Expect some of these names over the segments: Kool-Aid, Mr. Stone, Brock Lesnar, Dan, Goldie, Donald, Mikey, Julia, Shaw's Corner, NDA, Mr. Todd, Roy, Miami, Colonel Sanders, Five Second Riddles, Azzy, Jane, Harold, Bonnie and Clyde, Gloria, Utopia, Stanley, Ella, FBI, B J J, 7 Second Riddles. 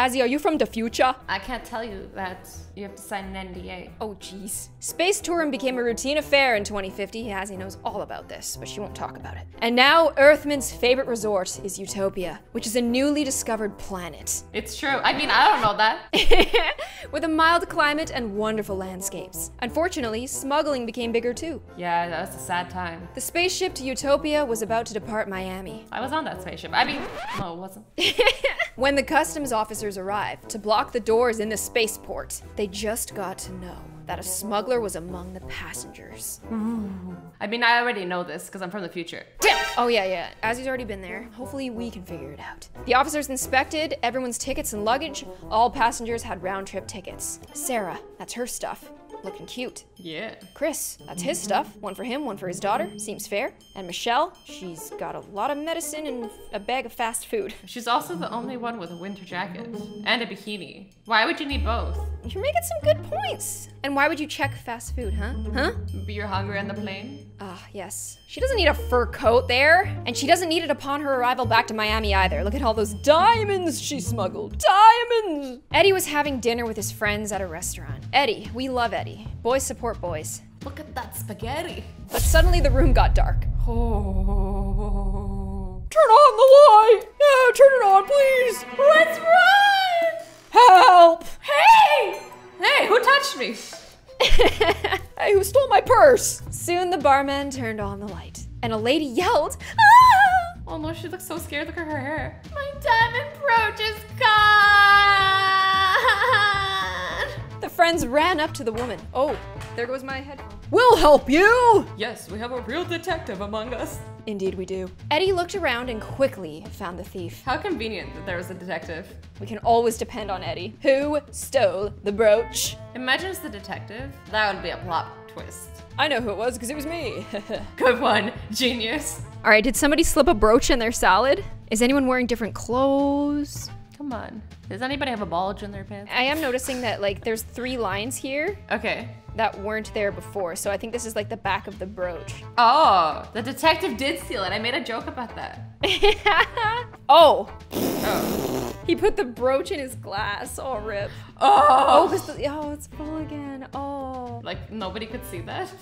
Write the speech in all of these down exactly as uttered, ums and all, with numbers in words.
Azzy, are you from the future? I can't tell you that. You have to sign an N D A. Oh, jeez. Space tourism became a routine affair in twenty fifty. Azzy knows all about this, but she won't talk about it. And now, Earthman's favorite resort is Utopia, which is a newly discovered planet. It's true. I mean, I don't know that. With a mild climate and wonderful landscapes. Unfortunately, smuggling became bigger too. Yeah, that was a sad time. The spaceship to Utopia was about to depart Miami. I was on that spaceship. I mean, no, it wasn't. When the customs officers arrived to block the doors in the spaceport, they just got to know that a smuggler was among the passengers. Ooh. I mean, I already know this because I'm from the future. Oh yeah, yeah, Azzy's already been there. Hopefully we can figure it out. The officers inspected everyone's tickets and luggage. All passengers had round-trip tickets. Sarah, that's her stuff. Looking cute. Yeah. Chris, that's his stuff. One for him, one for his daughter. Seems fair. And Michelle, she's got a lot of medicine and a bag of fast food. She's also the only one with a winter jacket and a bikini. Why would you need both? You're making some good points. And why would you check fast food, huh? Huh? You're hungry on the plane? Ah, yes. She doesn't need a fur coat there. And she doesn't need it upon her arrival back to Miami either. Look at all those diamonds she smuggled. Diamonds! Eddie was having dinner with his friends at a restaurant. Eddie, we love Eddie. Boys support boys. Look at that spaghetti. But suddenly the room got dark. Oh. Turn on the light! Yeah, turn it on, please! Let's run! Help! Hey! Hey, who touched me? Hey, who stole my purse? Soon the barman turned on the light, and a lady yelled, ah! Oh no, she looks so scared. Look at her hair. My diamond pro just gone! The friends ran up to the woman. Oh, there goes my head. We'll help you! Yes, we have a real detective among us. Indeed we do. Eddie looked around and quickly found the thief. How convenient that there was a detective. We can always depend on Eddie. Who stole the brooch? Imagine it's the detective. That would be a plot twist. I know who it was because it was me. Good one, genius. All right, did somebody slip a brooch in their salad? Is anyone wearing different clothes? Come on. Does anybody have a bulge in their pants? I am noticing that, like, there's three lines here. Okay. That weren't there before, so I think this is like the back of the brooch. Oh, the detective did steal it. I made a joke about that. Oh. Oh. He put the brooch in his glass. Oh, rip. Oh. Oh, the, oh, it's full again. Oh. Like, nobody could see that?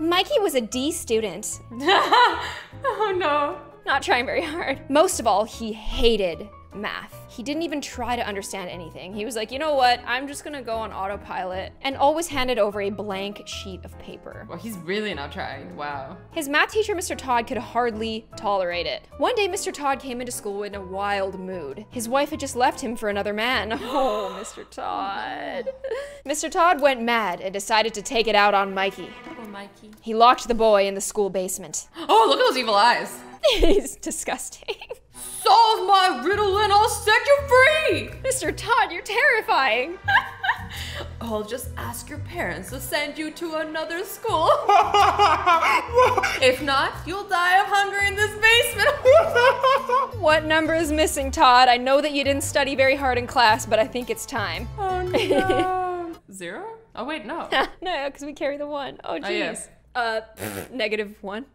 Mikey was a D student. Oh, no. Not trying very hard. Most of all, he hated math. He didn't even try to understand anything. He was like, you know what? I'm just gonna go on autopilot, and always handed over a blank sheet of paper. Well, he's really not trying, wow. His math teacher, Mister Todd, could hardly tolerate it. One day, Mister Todd came into school in a wild mood. His wife had just left him for another man. Oh, Mister Todd. Mister Todd went mad and decided to take it out on Mikey. Oh, Mikey. He locked the boy in the school basement. Oh, look at those evil eyes. He's disgusting. Solve my riddle and I'll set you free! Mister Todd, you're terrifying! I'll just ask your parents to send you to another school. If not, you'll die of hunger in this basement. What number is missing, Todd? I know that you didn't study very hard in class, but I think it's time. Oh no. Zero? Oh wait, no. No, because we carry the one. Oh jeez. Oh, yeah. Uh, pff, negative one.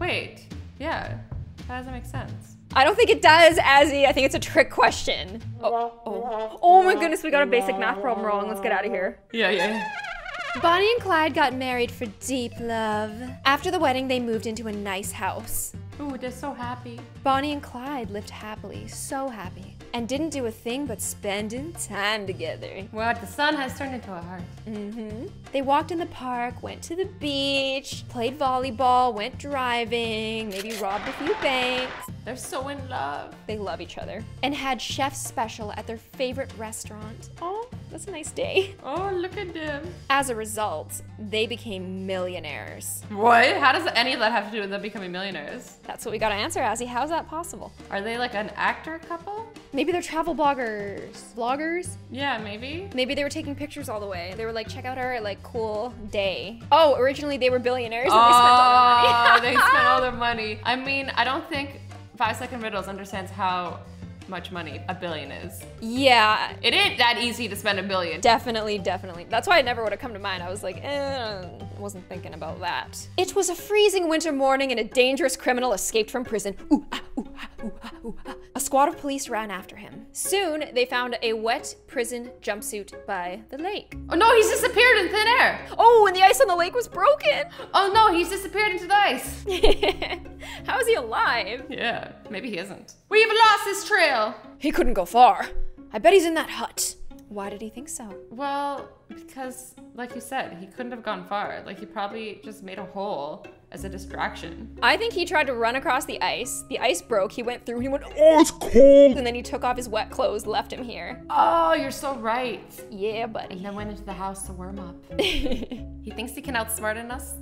Wait, yeah, that doesn't make sense. I don't think it does, Azzy. I think it's a trick question. Oh, oh, oh my goodness, we got a basic math problem wrong. Let's get out of here. Yeah, yeah. Bonnie and Clyde got married for deep love. After the wedding, they moved into a nice house. Ooh, they're so happy. Bonnie and Clyde lived happily, so happy, and didn't do a thing but spending time together. Well, the sun has turned into a heart. Mm-hmm. They walked in the park, went to the beach, played volleyball, went driving, maybe robbed a few banks. They're so in love. They love each other. And had chef's special at their favorite restaurant. Oh, that's a nice day. Oh, look at them. As a result, they became millionaires. What? How does any of that have to do with them becoming millionaires? That's what we gotta answer, Azzy. How's that possible? Are they like an actor couple? Maybe they're travel bloggers. Vloggers? Yeah, maybe. Maybe they were taking pictures all the way. They were like, check out our like cool day. Oh, originally they were billionaires and oh, they spent all their money. They spent all their money. I mean, I don't think Five Second Riddles understands how much money a billion is. Yeah. It ain't that easy to spend a billion. Definitely, definitely. That's why it never would have come to mind. I was like, eh, wasn't thinking about that. It was a freezing winter morning and a dangerous criminal escaped from prison. Ooh, ah, ooh, ah, ooh, ah, ooh, ah. A squad of police ran after him. Soon, they found a wet prison jumpsuit by the lake. Oh no, he's disappeared in thin air! Oh, and the ice on the lake was broken! Oh no, he's disappeared into the ice! How is he alive? Yeah, maybe he isn't. We've lost his trail! He couldn't go far. I bet he's in that hut. Why did he think so? Well, because, like you said, he couldn't have gone far. Like, he probably just made a hole as a distraction. I think he tried to run across the ice. The ice broke, he went through, he went, oh, it's cold! And then he took off his wet clothes, left him here. Oh, you're so right. Yeah, buddy. And then went into the house to warm up. He thinks he can outsmart us.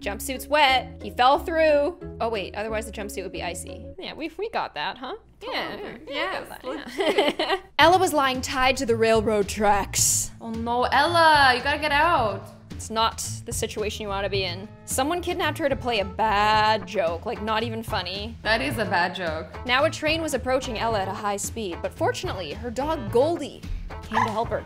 Jumpsuit's wet. He fell through. Oh wait, otherwise the jumpsuit would be icy. Yeah, we we got that, huh? Yeah, yeah, yeah, that, yeah. Ella was lying tied to the railroad tracks. Oh no, Ella, you gotta get out. It's not the situation you want to be in. Someone kidnapped her to play a bad joke, like not even funny. That is a bad joke. Now a train was approaching Ella at a high speed, but fortunately, her dog Goldie came to help her.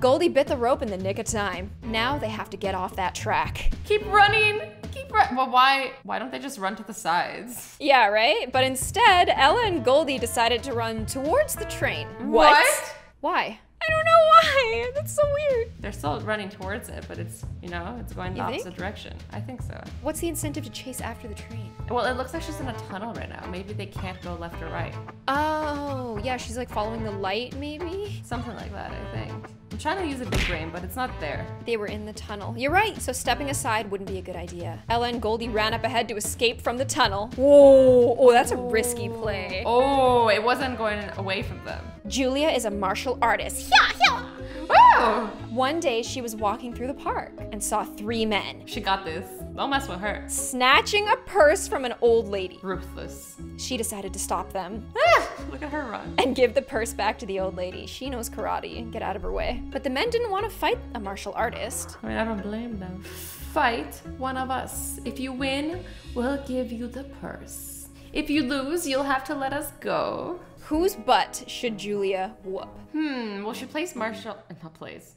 Goldie bit the rope in the nick of time. Now they have to get off that track. Keep running! Keep running! Well, why, why don't they just run to the sides? Yeah, right? But instead, Ella and Goldie decided to run towards the train. What? What? Why? I don't know why, that's so weird. They're still running towards it, but it's, you know, it's going the opposite direction. I think so. What's the incentive to chase after the train? Well, it looks like she's in a tunnel right now. Maybe they can't go left or right. Oh, yeah, she's like following the light, maybe? Something like that, I think. I'm trying to use a big brain, but it's not there. They were in the tunnel. You're right, so stepping aside wouldn't be a good idea. Ella and Goldie ran up ahead to escape from the tunnel. Whoa, oh, that's a risky play. Oh, it wasn't going away from them. Julia is a martial artist. Yeah, yeah. Oh. One day she was walking through the park and saw three men. She got this. Don't mess with her. Snatching a purse from an old lady. Ruthless. She decided to stop them. Ah, look at her run. And give the purse back to the old lady. She knows karate. Get out of her way. But the men didn't want to fight a martial artist. I mean, I don't blame them. Fight one of us. If you win, we'll give you the purse. If you lose, you'll have to let us go. Whose butt should Julia whoop? Hmm, well, she plays martial, not plays,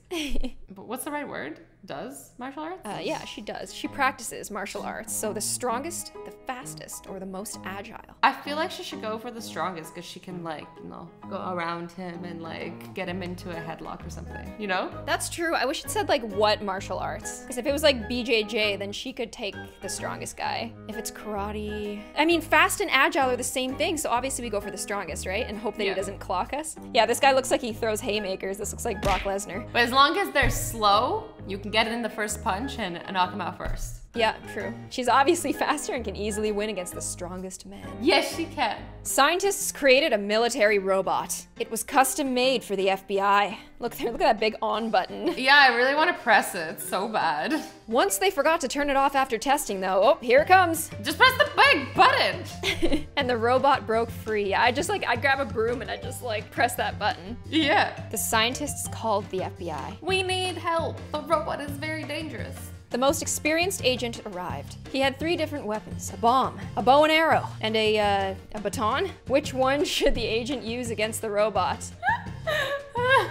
but what's the right word? Does martial arts? Uh, yeah, she does. She practices martial arts. So the strongest, the fastest, or the most agile. I feel like she should go for the strongest because she can, like, you know, go around him and, like, get him into a headlock or something, you know? That's true. I wish it said, like, what martial arts? Because if it was, like, B J J, then she could take the strongest guy. If it's karate... I mean, fast and agile are the same thing, so obviously we go for the strongest, right? And hope that yeah. he doesn't clock us. Yeah, this guy looks like he throws haymakers. This looks like Brock Lesnar. But as long as they're slow, you can get it in the first punch and knock him out first. Yeah, true. She's obviously faster and can easily win against the strongest man. Yes, she can. Scientists created a military robot. It was custom made for the F B I. Look there, look at that big on button. Yeah, I really want to press it so bad. Once they forgot to turn it off after testing though, oh, here it comes. Just press the big button. And the robot broke free. I just like, I grab a broom and I just like press that button. Yeah. The scientists called the F B I. We need help. The robot is very dangerous. The most experienced agent arrived. He had three different weapons, a bomb, a bow and arrow, and a, uh, a baton. Which one should the agent use against the robot?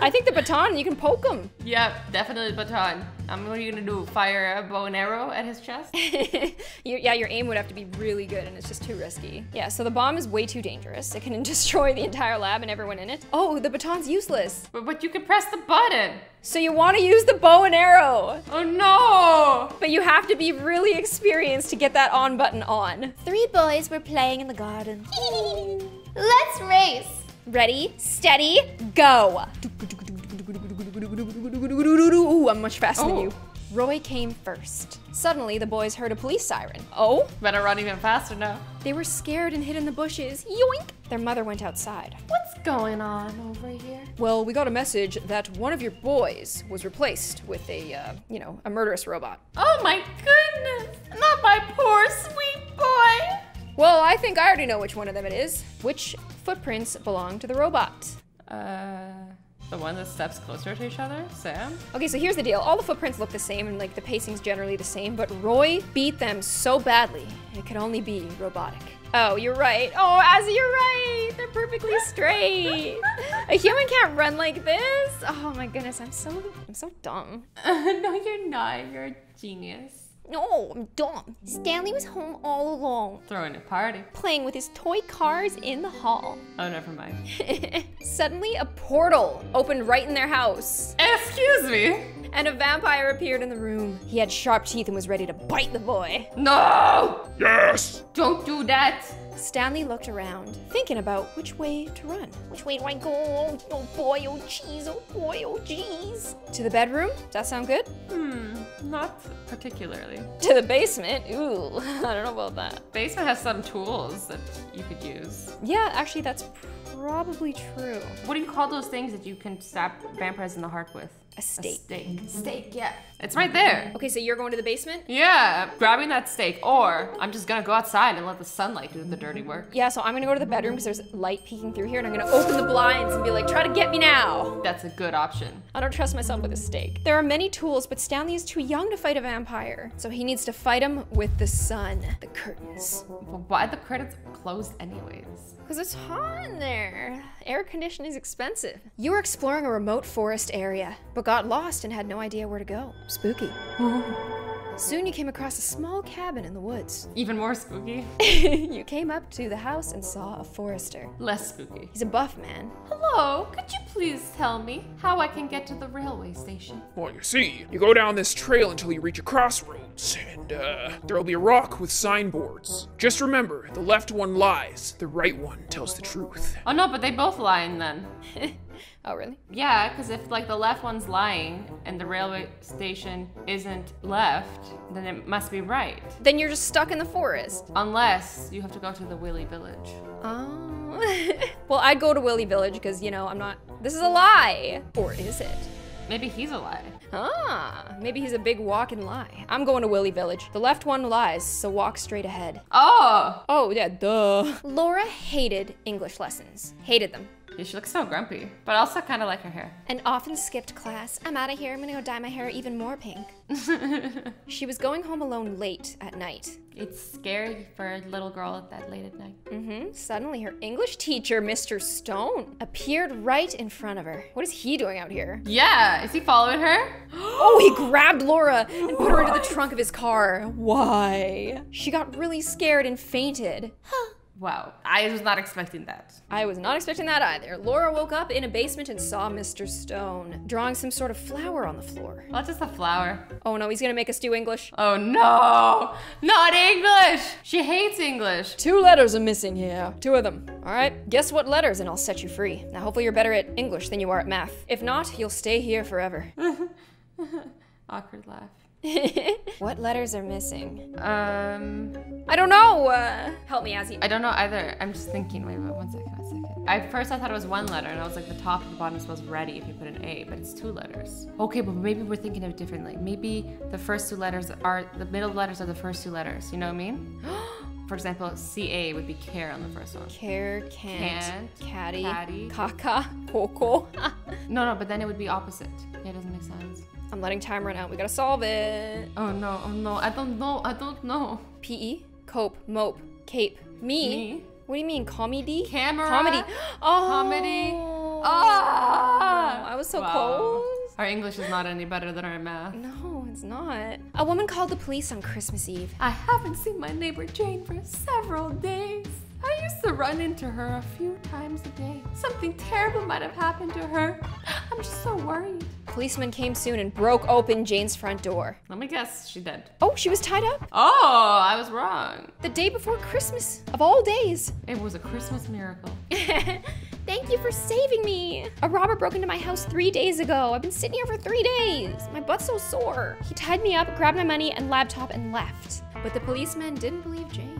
I think the baton, you can poke him. Yeah, definitely baton. Um, what are you gonna do, fire a bow and arrow at his chest? you, yeah, your aim would have to be really good and it's just too risky. Yeah, so the bomb is way too dangerous. It can destroy the entire lab and everyone in it. Oh, the baton's useless. But, but you can press the button. So you wanna use the bow and arrow. Oh no. But you have to be really experienced to get that on button on. Three boys were playing in the garden. Let's race. Ready, steady, go! Ooh, I'm much faster oh. than you. Roy came first. Suddenly, the boys heard a police siren. Oh? Better run even faster now. They were scared and hid in the bushes. Yoink! Their mother went outside. What's going on over here? Well, we got a message that one of your boys was replaced with a, uh, you know, a murderous robot. Oh my goodness! Not my poor sweet boy! Well, I think I already know which one of them it is. Which footprints belong to the robot? Uh, the one that steps closer to each other? Sam? Okay, so here's the deal. All the footprints look the same and like the pacing's generally the same, but Roy beat them so badly, it could only be robotic. Oh, you're right. Oh, Azzy, you're right. They're perfectly straight. A human can't run like this. Oh my goodness, I'm so, I'm so dumb. No, you're not. You're a genius. No, I'm dumb. Stanley was home all alone. Throwing a party. Playing with his toy cars in the hall. Oh, never mind. Suddenly, a portal opened right in their house. Excuse me? And a vampire appeared in the room. He had sharp teeth and was ready to bite the boy. No! Yes! Don't do that! Stanley looked around, thinking about which way to run. Which way do I go? Oh boy, oh jeez, oh boy, oh jeez. To the bedroom? Does that sound good? Hmm, not particularly. To the basement? Ooh, I don't know about that. Basement has some tools that you could use. Yeah, actually that's probably true. What do you call those things that you can stab vampires in the heart with? A steak. A steak. Steak, yeah. It's right there. Okay, so you're going to the basement? Yeah, I'm grabbing that steak, or I'm just gonna go outside and let the sunlight do the dirty work. Yeah, so I'm gonna go to the bedroom because there's light peeking through here, and I'm gonna open the blinds and be like, try to get me now. That's a good option. I don't trust myself with a steak. There are many tools, but Stanley is too young to fight a vampire. So he needs to fight him with the sun, the curtains. But why the curtains closed anyways? Because it's hot in there. Air conditioning is expensive. You were exploring a remote forest area, but got lost and had no idea where to go. Spooky. Soon you came across a small cabin in the woods. Even more spooky. You came up to the house and saw a forester. Less spooky. He's a buff man. Hello, could you please tell me how I can get to the railway station? Well, you see, you go down this trail until you reach a crossroads, and uh, there'll be a rock with signboards. Just remember, the left one lies, the right one tells the truth. Oh no, but they both lie then. Oh, really? Yeah, because if like the left one's lying and the railway station isn't left, then it must be right. Then you're just stuck in the forest. Unless you have to go to the Willy Village. Oh. Well, I'd go to Willy Village because, you know, I'm not... This is a lie. Or is it? Maybe he's a lie. Ah, maybe he's a big walking lie. I'm going to Willy Village. The left one lies, so walk straight ahead. Oh! Oh, yeah, duh. Laura hated English lessons. Hated them. Yeah, she looks so grumpy, but also kind of like her hair. And often skipped class. I'm out of here, I'm gonna go dye my hair even more pink. She was going home alone late at night. It's scary for a little girl at that late at night. Mm-hmm. Suddenly her English teacher, Mister Stone, appeared right in front of her. What is he doing out here? Yeah, is he following her? Oh, he grabbed Laura and put her into the trunk of his car. Why? She got really scared and fainted. Huh. Wow, I was not expecting that. I was not expecting that either. Laura woke up in a basement and saw Mister Stone drawing some sort of flower on the floor. Well, it's just a flower. Oh no, he's gonna make us do English. Oh no, not English. She hates English. Two letters are missing here, two of them. All right, guess what letters and I'll set you free. Now hopefully you're better at English than you are at math. If not, you'll stay here forever. Awkward laugh. What letters are missing? Um, I don't know. Uh, help me, Azzy. I don't know either. I'm just thinking. Wait, wait, one second, one second. At first, I thought it was one letter, and I was like, the top and the bottom spells ready if you put an A, but it's two letters. Okay, but maybe we're thinking of it differently. Maybe the first two letters are the middle letters are the first two letters. You know what I mean? For example, C A would be care on the first one. Care, can't, can't caddy, caddy, caca, coco. No, no, but then it would be opposite. Yeah, it doesn't make sense. I'm letting time run out. We gotta solve it. Oh no, oh no, I don't know, I don't know. P E, cope, mope, cape, me. me. What do you mean, comedy? Camera. Comedy. Oh. Comedy. Oh. Oh. I was so wow. close. Our English is not any better than our math. No, it's not. A woman called the police on Christmas Eve. I haven't seen my neighbor Jane for several days. I used to run into her a few times a day. Something terrible might have happened to her. I'm just so worried. Policemen came soon and broke open Jane's front door. Let me guess, she did. Oh, she was tied up? Oh, I was wrong. The day before Christmas, of all days. It was a Christmas miracle. Thank you for saving me. A robber broke into my house three days ago. I've been sitting here for three days. My butt's so sore. He tied me up, grabbed my money and laptop and left. But the policemen didn't believe Jane.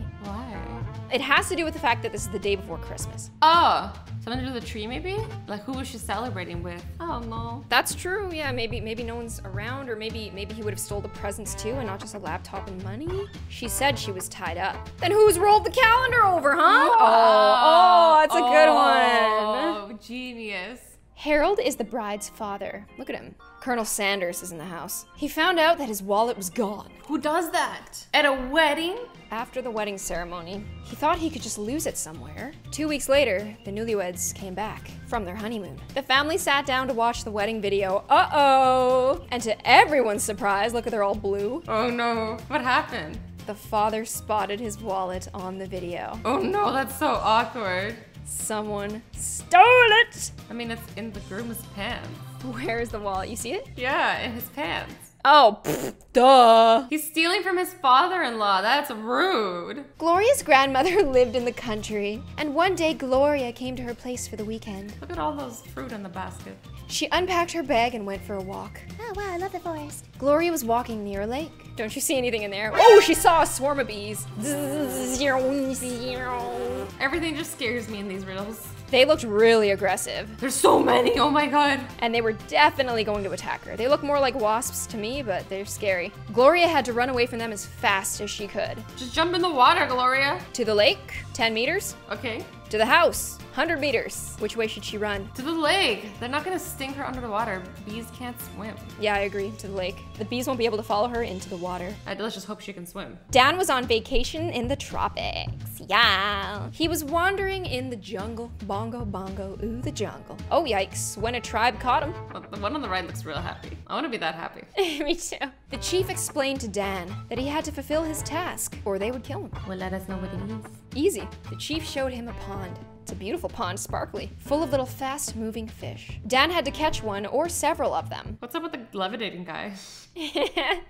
It has to do with the fact that this is the day before Christmas. Oh, something to do with the tree maybe? Like who was she celebrating with? Oh no. That's true, yeah, maybe maybe no one's around, or maybe maybe he would have stole the presents too and not just a laptop and money. She said she was tied up. Then who's rolled the calendar over, huh? Oh, oh, oh that's oh, a good one. Oh, genius. Harold is the bride's father. Look at him. Colonel Sanders is in the house. He found out that his wallet was gone. Who does that? At a wedding? After the wedding ceremony, he thought he could just lose it somewhere. Two weeks later, the newlyweds came back from their honeymoon. The family sat down to watch the wedding video. Uh-oh! And to everyone's surprise, look at they're all blue. Oh no, what happened? The father spotted his wallet on the video. Oh no, that's so awkward. Someone stole it! I mean, it's in the groom's pants. Where is the wallet? You see it? Yeah, in his pants. Oh, pfft, duh. He's stealing from his father-in-law. That's rude. Gloria's grandmother lived in the country, and one day Gloria came to her place for the weekend. Look at all those fruit in the basket. She unpacked her bag and went for a walk. Oh, wow, I love the forest. Gloria was walking near a lake. Don't you see anything in there? Oh, she saw a swarm of bees. Everything just scares me in these riddles. They looked really aggressive. There's so many, oh my god. And they were definitely going to attack her. They look more like wasps to me, but they're scary. Gloria had to run away from them as fast as she could. Just jump in the water, Gloria. To the lake, ten meters. Okay. To the house, one hundred meters. Which way should she run? To the lake. They're not gonna sting her under the water. Bees can't swim. Yeah, I agree, to the lake. The bees won't be able to follow her into the water. I, let's just hope she can swim. Dan was on vacation in the tropics, yeah. He was wandering in the jungle, bongo, bongo, ooh, the jungle. Oh, yikes, when a tribe caught him. Well, the one on the right looks real happy. I wanna be that happy. Me too. The chief explained to Dan that he had to fulfill his task or they would kill him. Well, let us know what it is. Easy. The chief showed him a pond. It's a beautiful pond, sparkly, full of little fast-moving fish. Dan had to catch one or several of them. What's up with the levitating guy?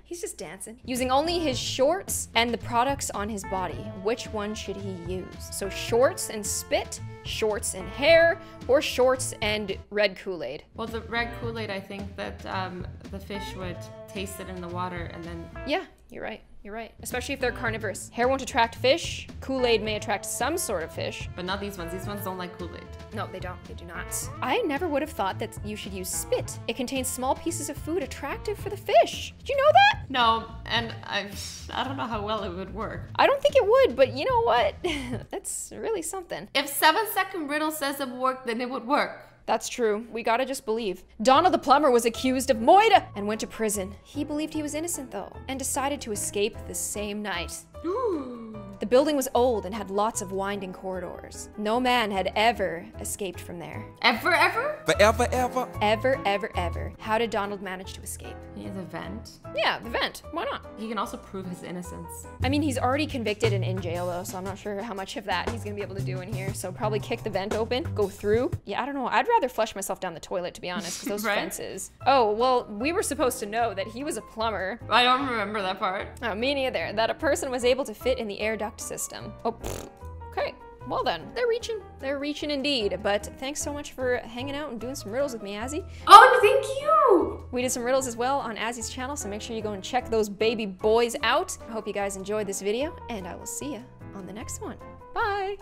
He's just dancing. Using only his shorts and the products on his body, which one should he use? So shorts and spit, shorts and hair, or shorts and red Kool-Aid? Well, the red Kool-Aid, I think that um, the fish would taste it in the water and then... Yeah, you're right. You're right, especially if they're carnivorous. Hair won't attract fish. Kool-Aid may attract some sort of fish. But not these ones. These ones don't like Kool-Aid. No, they don't. They do not. I never would have thought that you should use spit. It contains small pieces of food attractive for the fish. Did you know that? No, and I I don't know how well it would work. I don't think it would, but you know what? That's really something. If seven Second Riddles says it would work, then it would work. That's true. We gotta just believe. Donald the plumber was accused of moida and went to prison. He believed he was innocent though, and decided to escape the same night. Ooh. The building was old and had lots of winding corridors. No man had ever escaped from there. Ever, ever? Forever, ever? Ever, ever, ever. How did Donald manage to escape? He has a vent. Yeah, the vent. Why not? He can also prove his innocence. I mean, he's already convicted and in jail though, so I'm not sure how much of that he's gonna be able to do in here. So probably kick the vent open, go through. Yeah, I don't know. I'd rather flush myself down the toilet, to be honest, because those right? fences. Oh, well, we were supposed to know that he was a plumber. I don't remember that part. Oh, me neither. That a person was able to fit in the air duct system. Oh, pfft. Okay. Well then, they're reaching. They're reaching indeed. But thanks so much for hanging out and doing some riddles with me, Azzy. Oh, thank you! We did some riddles as well on Azzy's channel, so make sure you go and check those baby boys out. I hope you guys enjoyed this video, and I will see you on the next one. Bye!